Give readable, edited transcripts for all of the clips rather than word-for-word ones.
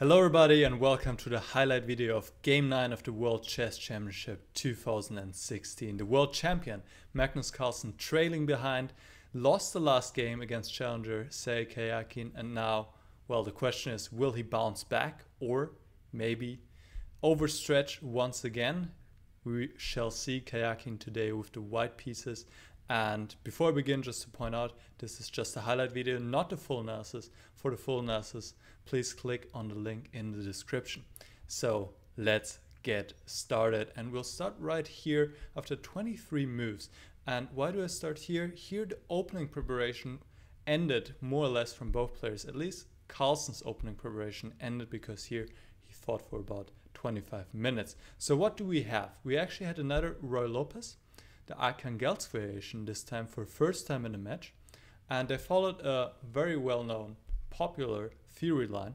Hello everybody and welcome to the highlight video of Game 9 of the World Chess Championship 2016. The world champion Magnus Carlsen, trailing behind, lost the last game against challenger Sergey Karjakin, and now, well, the question is, will he bounce back or maybe overstretch once again? We shall see. Karjakin today with the white pieces. And before I begin, just to point out, this is just a highlight video, not the full analysis. For the full analysis, please click on the link in the description. So let's get started, and we'll start right here after 23 moves. And why do I start here? Here the opening preparation ended more or less from both players. At least Carlsen's opening preparation ended, because here he fought for about 25 minutes. So what do we have? We actually had another Roy Lopez, the Arkhangelsk variation, this time for first time in a match, and they followed a very well-known popular theory line,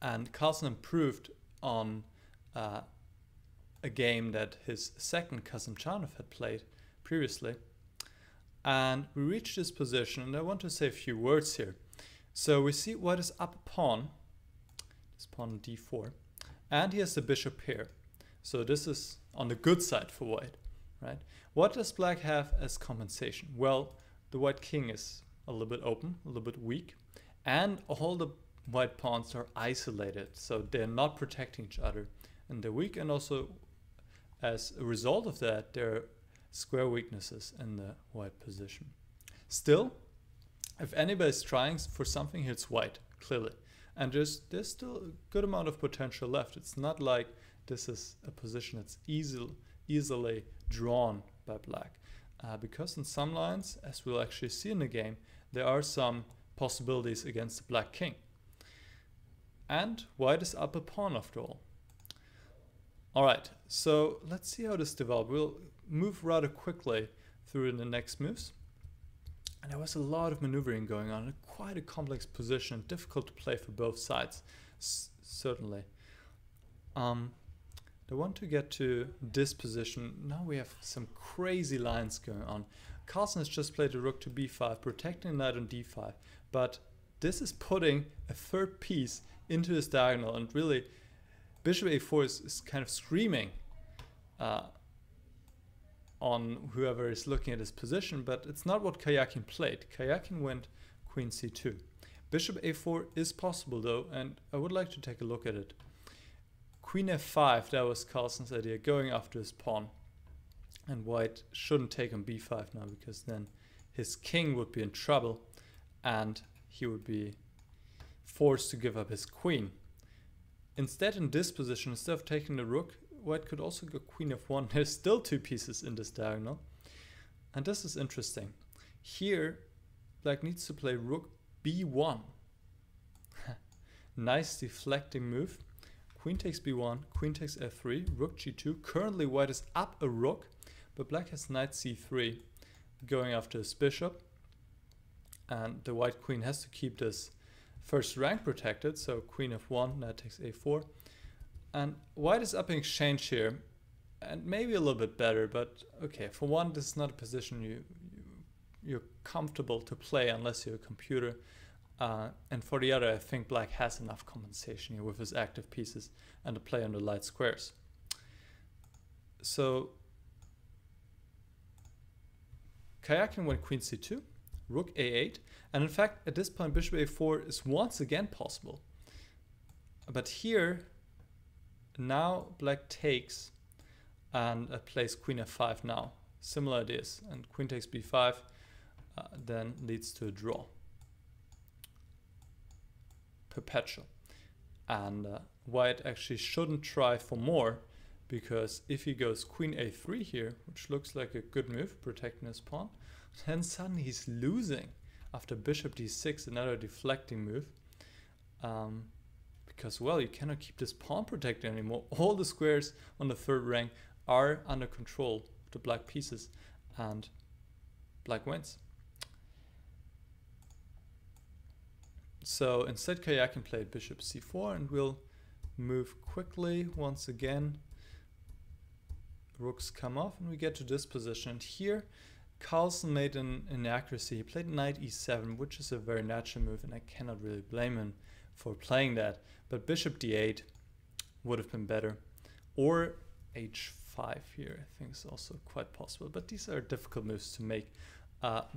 and Carlsen improved on a game that his second Kazim-Chanov had played previously, and we reached this position. And I want to say a few words here. So we see white is up a pawn, this pawn d4, and he has the bishop here, so this is on the good side for white. Right. What does black have as compensation? Well, the white king is a little bit open, a little bit weak, and all the white pawns are isolated, so they're not protecting each other, and they're weak, and also as a result of that, there are square weaknesses in the white position. Still, if anybody's trying for something, it's white, clearly, and there's still a good amount of potential left. It's not like this is a position that's easily drawn by black, because in some lines, as we'll actually see in the game, there are some possibilities against the black king, and white is up a pawn after all. Alright, so let's see how this develops. We'll move rather quickly through the next moves, and there was a lot of maneuvering going on, quite a complex position, difficult to play for both sides, certainly. I want to get to this position. Now we have some crazy lines going on. Carlsen has just played the rook to b5, protecting knight on d5, but this is putting a third piece into this diagonal, and really bishop a4 is kind of screaming on whoever is looking at this position, but it's not what Karjakin played. Karjakin went queen c2. Bishop a4 is possible though, and I would like to take a look at it. Queen f5, that was Carlsen's idea, going after his pawn. And white shouldn't take on b5 now, because then his king would be in trouble and he would be forced to give up his queen. Instead, in this position, instead of taking the rook, white could also go queen f1. There's still two pieces in this diagonal. And this is interesting. Here, black needs to play rook b1. Nice deflecting move. Queen takes b1, queen takes f3, rook g2. Currently white is up a rook, but black has knight c3 going after his bishop. And the white queen has to keep this first rank protected, so queen f1, knight takes a4. And white is up in exchange here, and maybe a little bit better, but okay, for one, this is not a position you're comfortable to play unless you're a computer. And for the other, I think black has enough compensation here with his active pieces and the play on the light squares. So Karjakin went queen c2, rook a8, and in fact at this point bishop a4 is once again possible. But here, now black takes and plays queen f5 now. Similar ideas, and queen takes b5 then leads to a draw. Perpetual. And white actually shouldn't try for more, because if he goes queen a3 here, which looks like a good move, protecting his pawn, then suddenly he's losing after bishop d6, another deflecting move, because, well, you cannot keep this pawn protected anymore. All the squares on the third rank are under control of the black pieces, and black wins. So instead Karjakin played bishop c4, and we'll move quickly once again. Rooks come off and we get to this position, and here Carlsen made an inaccuracy. He played knight e7, which is a very natural move, and I cannot really blame him for playing that, but bishop d8 would have been better, or h5 here I think is also quite possible, but these are difficult moves to make.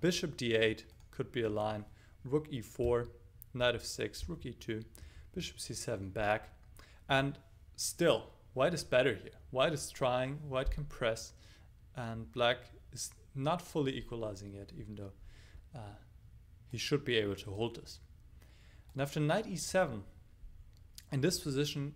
Bishop d8 could be a line, rook e4, knight f6, rook e2, bishop c7 back, and still white is better here. White is trying, white can press, and black is not fully equalizing yet, even though he should be able to hold this. And after knight e7, in this position,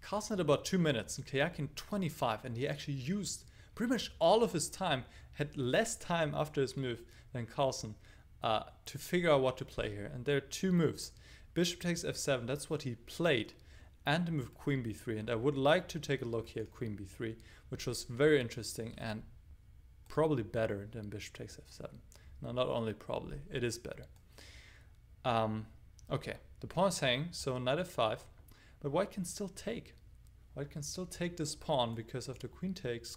Carlsen had about 2 minutes and Karjakin 25, and he actually used pretty much all of his time, had less time after his move than Carlsen to figure out what to play here. And there are two moves. Bishop takes f7, that's what he played, and the move queen b3. And I would like to take a look here at queen b3, which was very interesting and probably better than bishop takes f7. No, not only probably, it is better. Okay, the pawn is hanging, so knight f5, but white can still take. White can still take this pawn because after queen takes,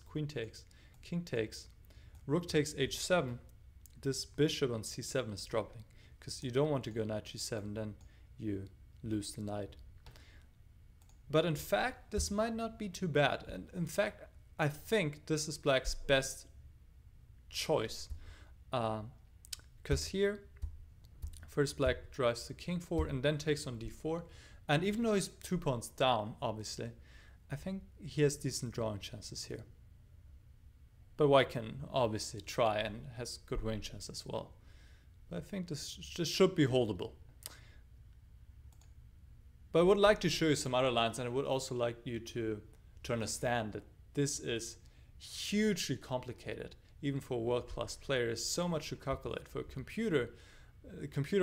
king takes, rook takes h7, this bishop on c7 is dropping, because you don't want to go knight g7, then you lose the knight. But in fact, this might not be too bad. And in fact, I think this is black's best choice. Because here, first black drives the king forward and then takes on d4. And even though he's 2 pawns down, obviously, I think he has decent drawing chances here. But white can obviously try and has good winning chance as well. But I think this should be holdable. But I would like to show you some other lines, and I would also like you to understand that this is hugely complicated. Even for a world-class player, there's so much to calculate. For a computer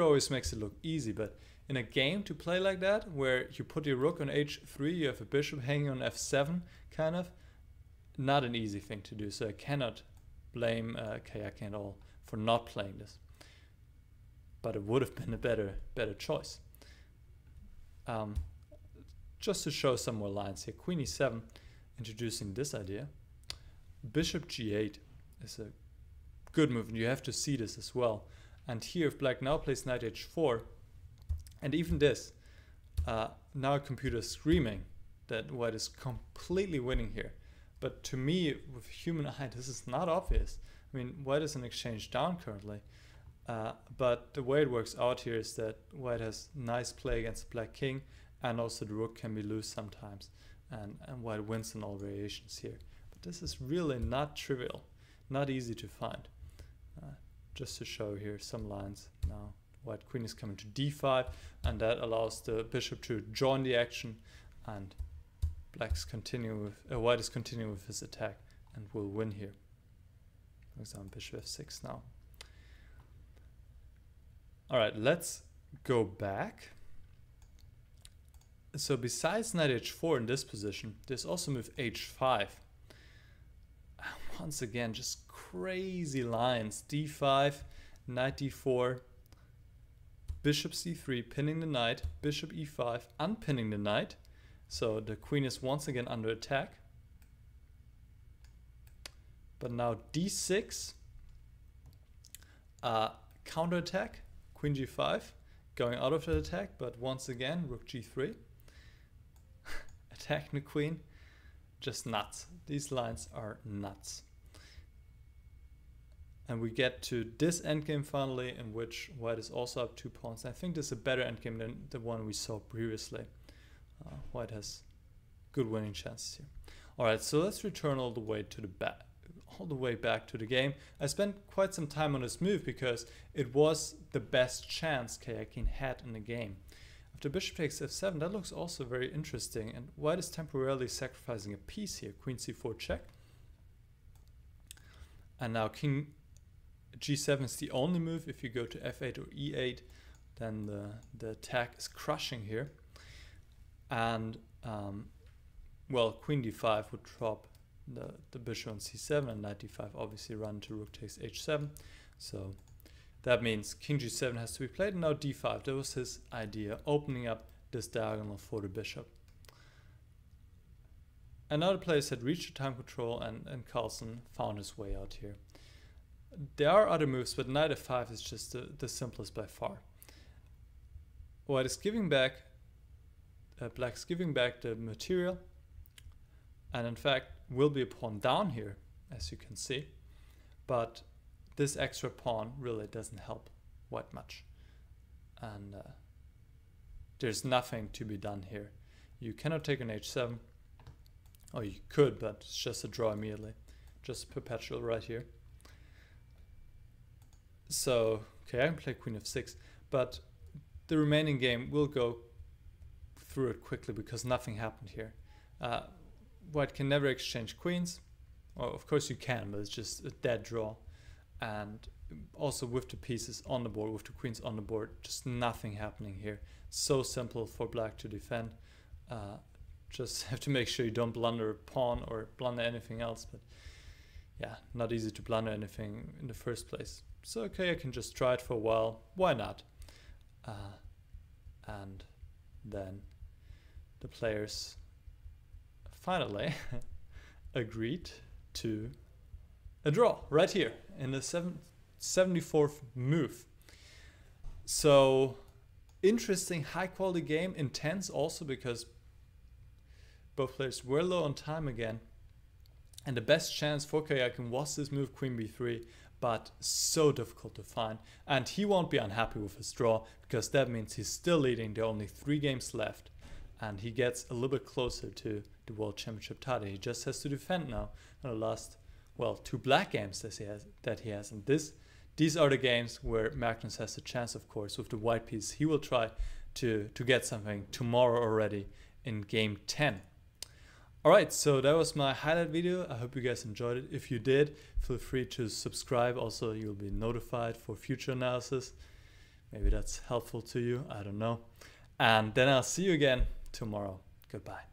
always makes it look easy, but in a game to play like that, where you put your rook on h3, you have a bishop hanging on f7, kind of, not an easy thing to do. So I cannot blame Karjakin at all for not playing this. But it would have been a better choice. Just to show some more lines here, queen e7, introducing this idea. Bishop g8 is a good move, and you have to see this as well. And here, if black now plays knight h4, and even this, now a computer is screaming that white is completely winning here. But to me, with human eye, this is not obvious. I mean, white is an exchange down currently. But the way it works out here is that white has nice play against the black king, and also the rook can be loose sometimes, and white wins in all variations here. But this is really not trivial, not easy to find. Just to show here some lines now. White queen is coming to d5, and that allows the bishop to join the action, and white is continuing with his attack and will win here. For example, bishop f6 now. Alright, let's go back. So besides knight h4 in this position, there's also move h5. Once again, just crazy lines. d5, knight d4, bishop c3, pinning the knight, bishop e5, unpinning the knight. So the queen is once again under attack. But now d6, counterattack. Queen g5, going out of the attack, but once again, rook g3, attacking the queen, just nuts. These lines are nuts. And we get to this endgame finally, in which white is also up 2 pawns. I think this is a better endgame than the one we saw previously. White has good winning chances here. All right, so let's return all the way to the back. All the way back to the game. I spent quite some time on this move because it was the best chance Karjakin had in the game. After bishop takes f7, that looks also very interesting, and white is temporarily sacrificing a piece here. Queen c4 check, and now king g7 is the only move. If you go to f8 or e8, then the attack is crushing here, and well, queen d5 would drop the bishop on c7, and knight d5 obviously run to rook takes h7. So that means king g7 has to be played, and now d5. That was his idea, opening up this diagonal for the bishop. Another player had reached the time control, and Carlsen found his way out here. There are other moves, but knight f5 is just the simplest by far. White is giving back, black's giving back the material, and in fact will be a pawn down here, as you can see, but this extra pawn really doesn't help quite much, and there's nothing to be done here. You cannot take an h7, or you could, but it's just a draw immediately, just perpetual right here. So okay, I can play Qf6, but the remaining game will go through it quickly because nothing happened here. White can never exchange queens. Well, of course you can, but it's just a dead draw. And also with the pieces on the board, with the queens on the board, just nothing happening here. So simple for black to defend. Just have to make sure you don't blunder a pawn or blunder anything else. But yeah, not easy to blunder anything in the first place. So okay, I can just try it for a while. Why not? And then the players finally agreed to a draw right here in the 74th move. So interesting, high quality game, intense also because both players were low on time again, and the best chance for Karjakin was this move Queen B3, but so difficult to find, and he won't be unhappy with his draw because that means he's still leading. There are only 3 games left and he gets a little bit closer to the World Championship title. He just has to defend now in the last, well, 2 black games that he has, and these are the games where Magnus has a chance. Of course, with the white piece he will try to get something tomorrow already in game 10. Alright, so that was my highlight video. I hope you guys enjoyed it. If you did, feel free to subscribe. Also, you'll be notified for future analysis. Maybe that's helpful to you, I don't know. And then I'll see you again tomorrow. Goodbye.